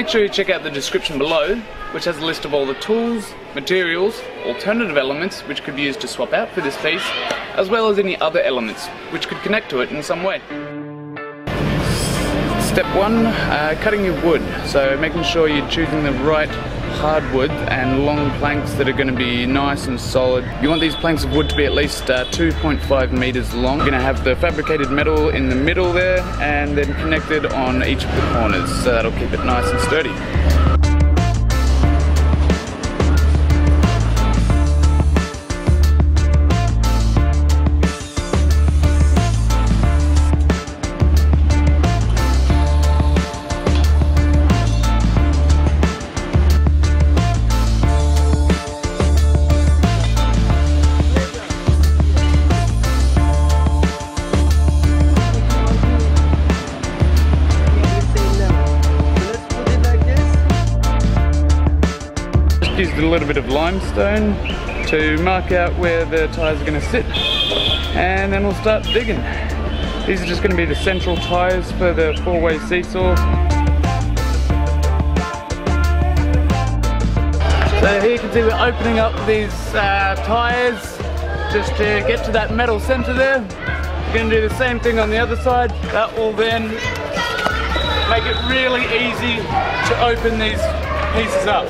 Make sure you check out the description below, which has a list of all the tools, materials, alternative elements which could be used to swap out for this piece, as well as any other elements which could connect to it in some way. Step 1, cutting your wood. So making sure you're choosing the right hardwood and long planks that are going to be nice and solid. You want these planks of wood to be at least 2.5 meters long. You're going to have the fabricated metal in the middle there and then connected on each of the corners, so that'll keep it nice and sturdy. Used a little bit of limestone to mark out where the tyres are going to sit, and then we'll start digging. These are just going to be the central tyres for the four-way seesaw. So here you can see we're opening up these tyres just to get to that metal centre there. We're going to do the same thing on the other side. That will then make it really easy to open these pieces up.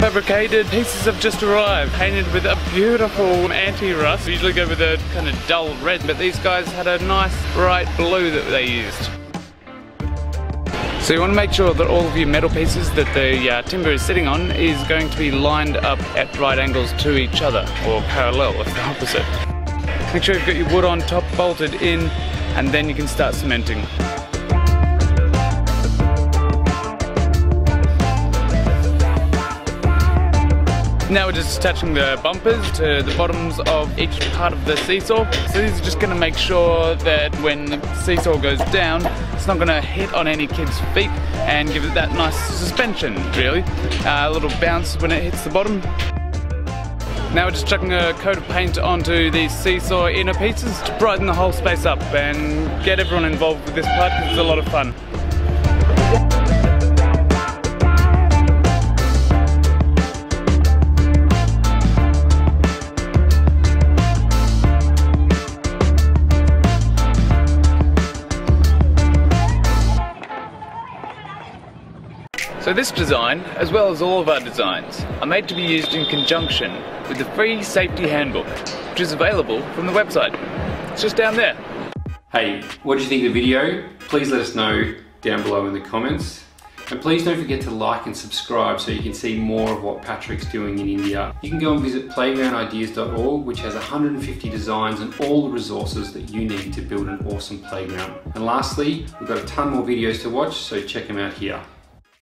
Fabricated pieces have just arrived, painted with a beautiful anti-rust. We usually go with a kind of dull red, but these guys had a nice bright blue that they used. So you want to make sure that all of your metal pieces that the timber is sitting on is going to be lined up at right angles to each other, or parallel if the opposite. Make sure you've got your wood on top, bolted in, and then you can start cementing. Now we're just attaching the bumpers to the bottoms of each part of the seesaw. So these are just going to make sure that when the seesaw goes down, it's not going to hit on any kid's feet and give it that nice suspension, really. A little bounce when it hits the bottom. Now we're just chucking a coat of paint onto these seesaw inner pieces to brighten the whole space up and get everyone involved with this part because it's a lot of fun. So this design, as well as all of our designs, are made to be used in conjunction with the free safety handbook, which is available from the website. It's just down there. Hey, what did you think of the video? Please let us know down below in the comments. And please don't forget to like and subscribe so you can see more of what Patrick's doing in India. You can go and visit playgroundideas.org, which has 150 designs and all the resources that you need to build an awesome playground. And lastly, we've got a ton more videos to watch, so check them out here.